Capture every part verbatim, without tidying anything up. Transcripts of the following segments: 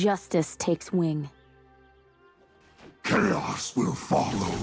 Justice takes wing. Chaos will follow.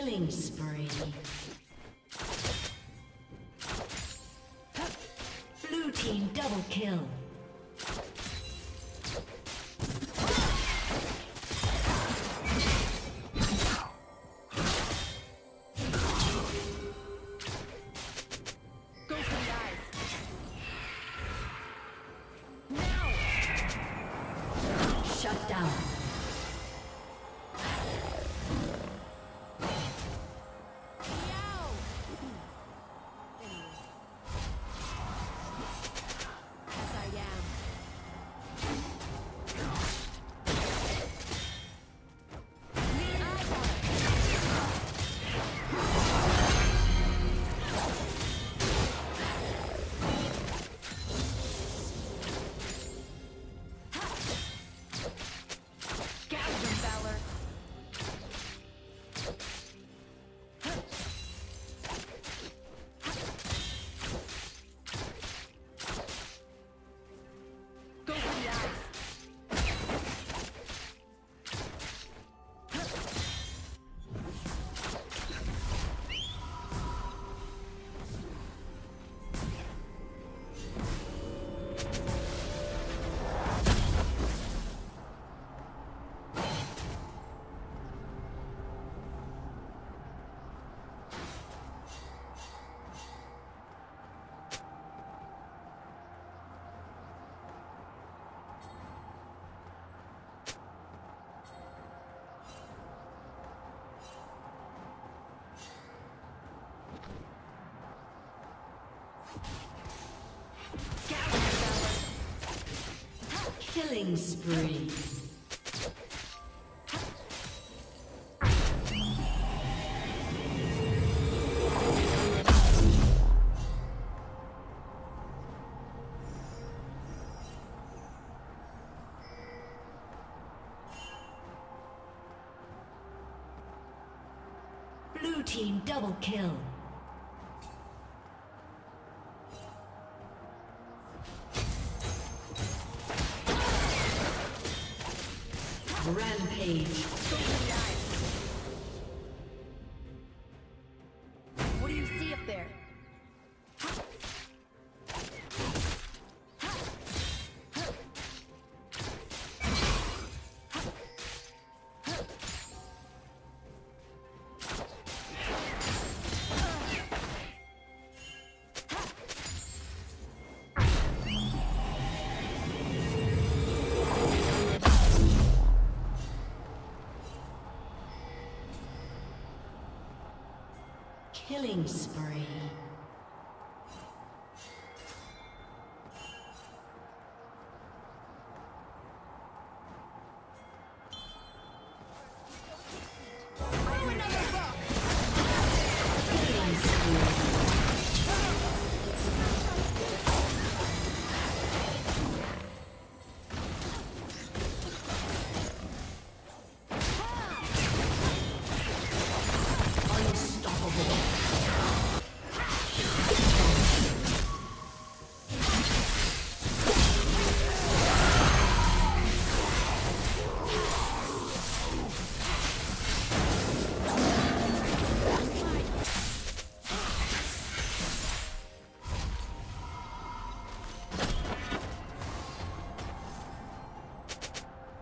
Killing spree. Blue team. team double kill. Killing spree. Blue team double kill. What do you see up there? Killing spree.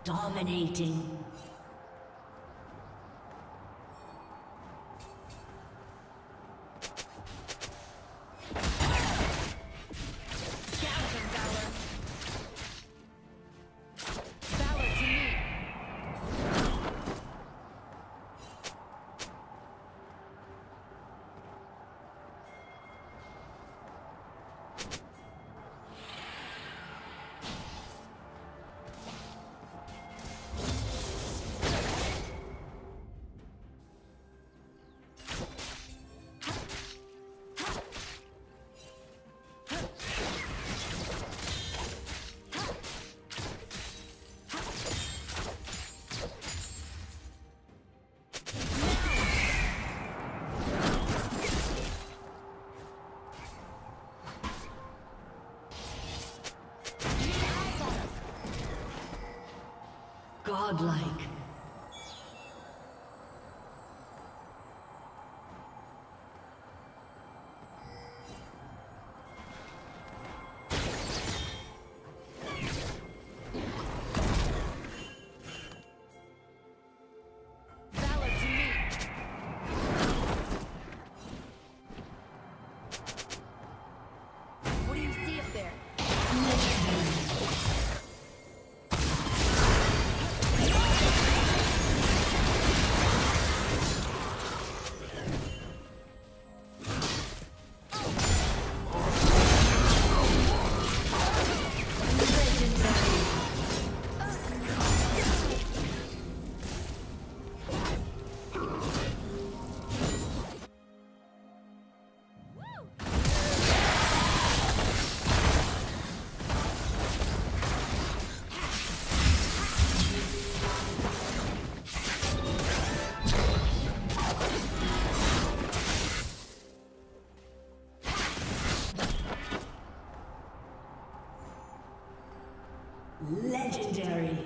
Dominating. Godlike. Legendary.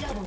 Double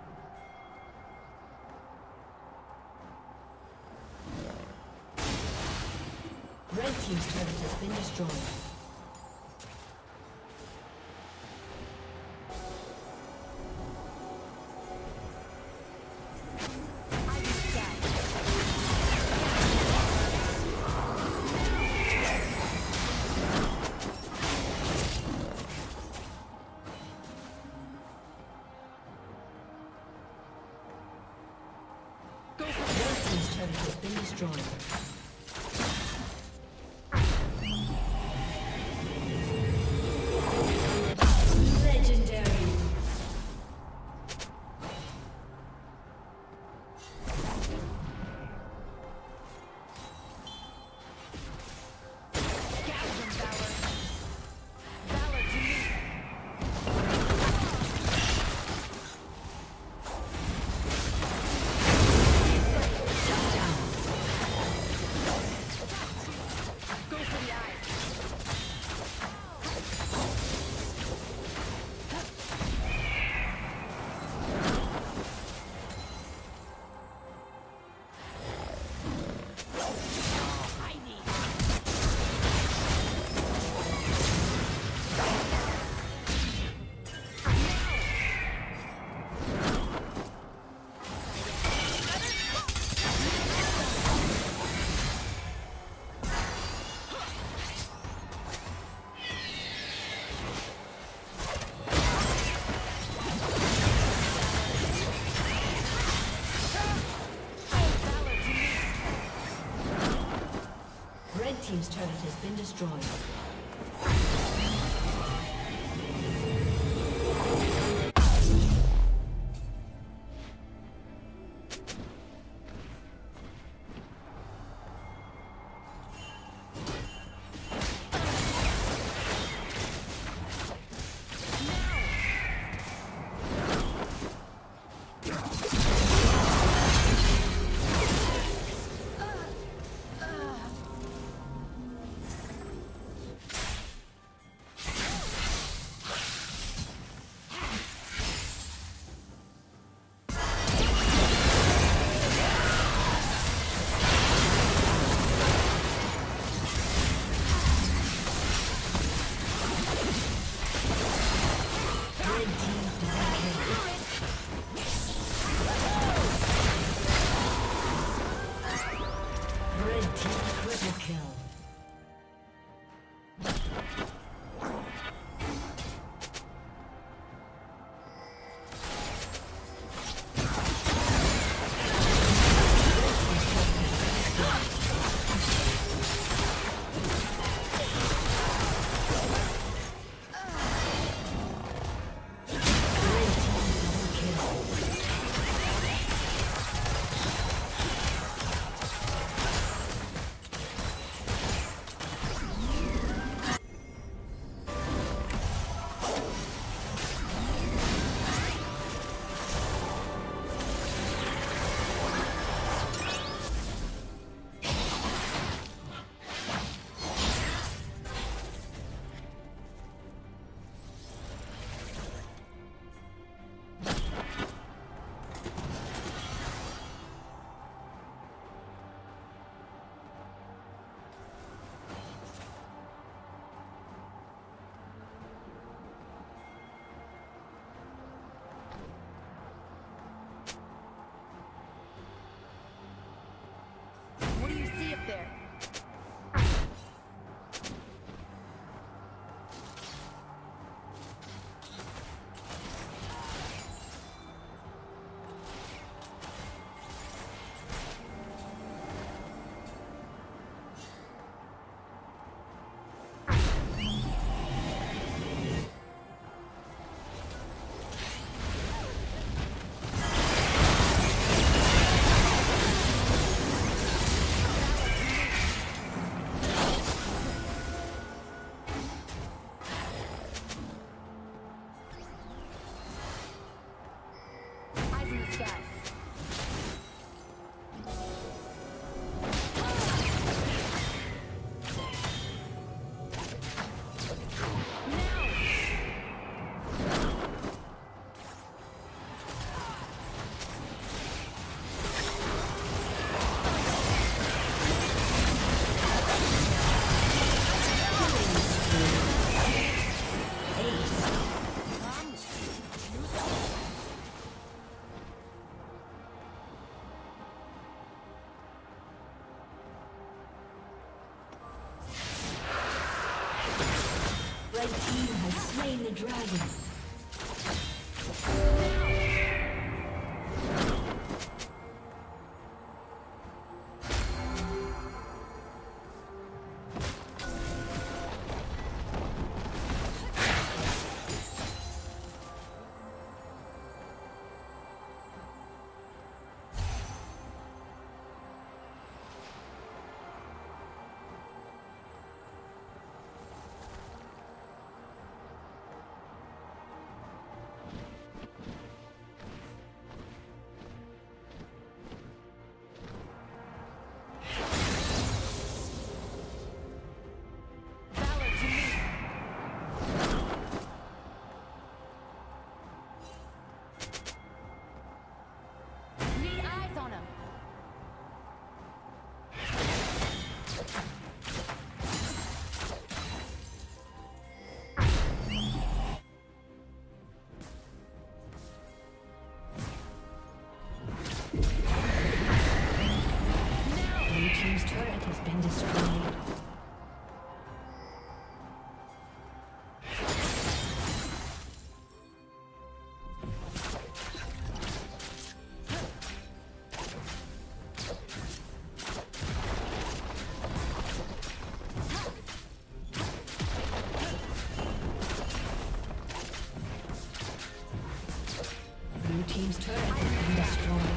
Team's turret has been destroyed. Team's turret has been destroyed. team has slain the dragon. Team's turret has been destroyed.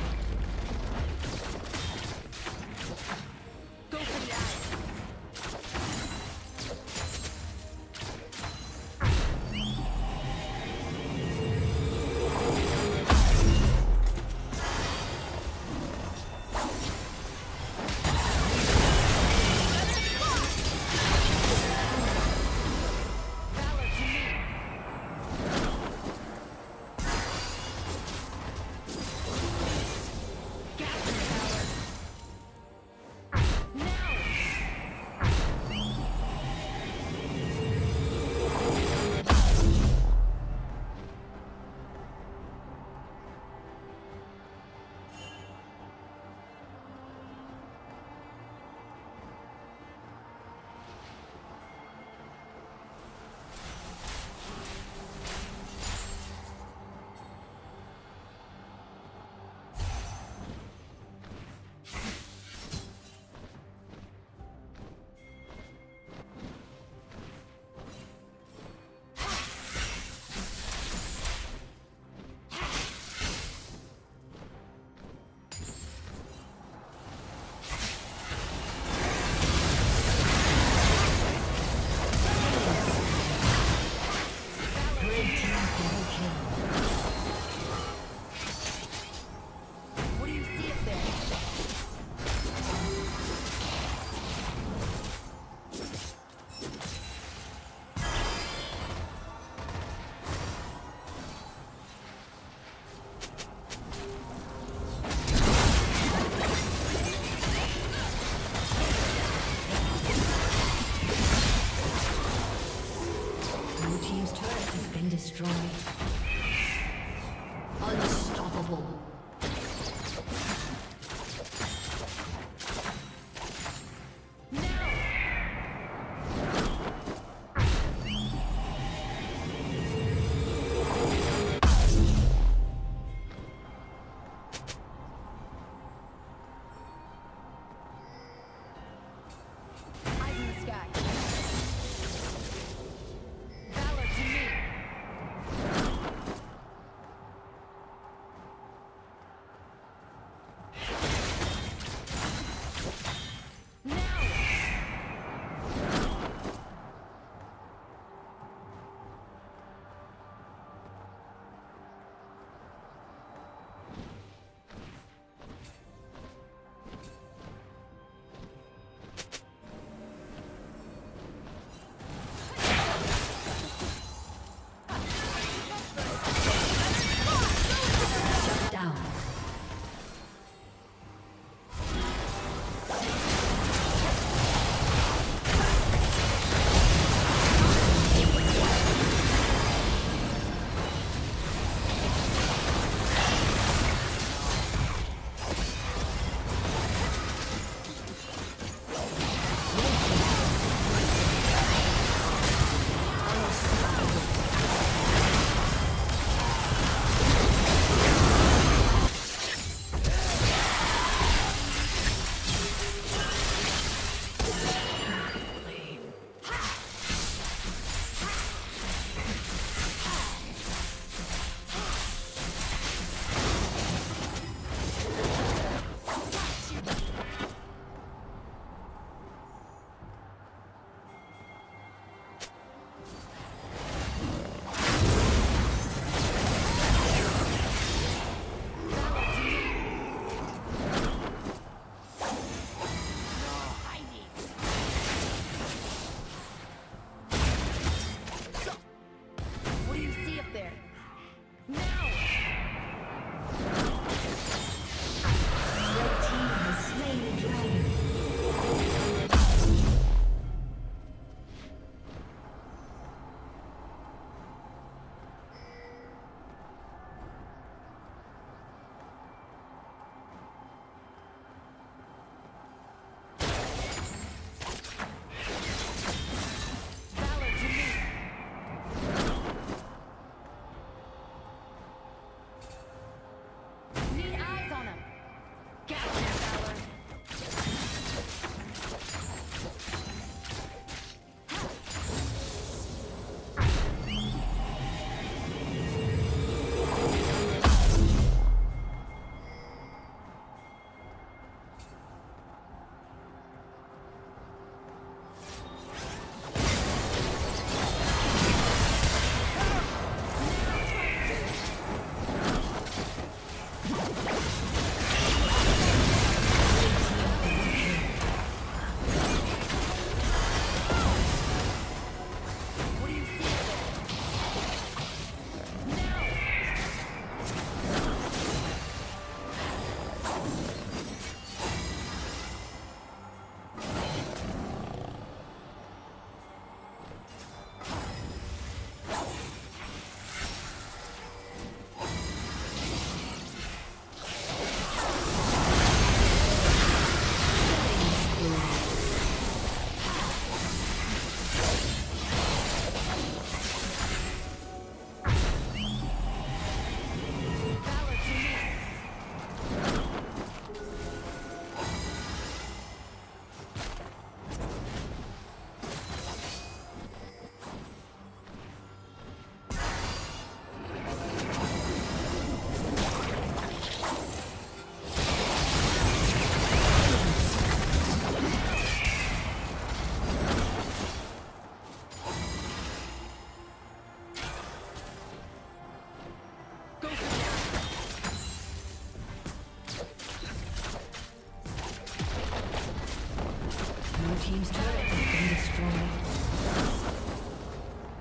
team's turret has been destroyed.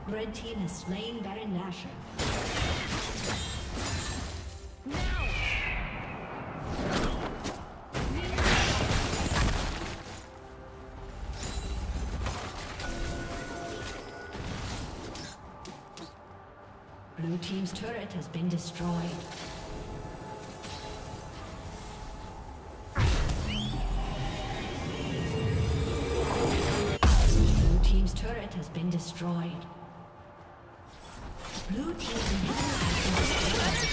Red team has slain Baron Nashor. Blue team's turret has been destroyed. Blue team's turret has been destroyed. Blue team's inhibitor has been destroyed.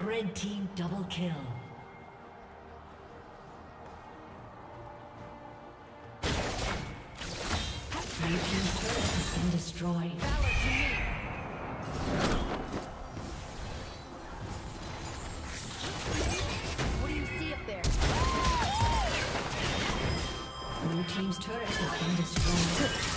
Red team double kill. Blue team's turret has been destroyed. What do you see up there? Blue team's turret has been destroyed.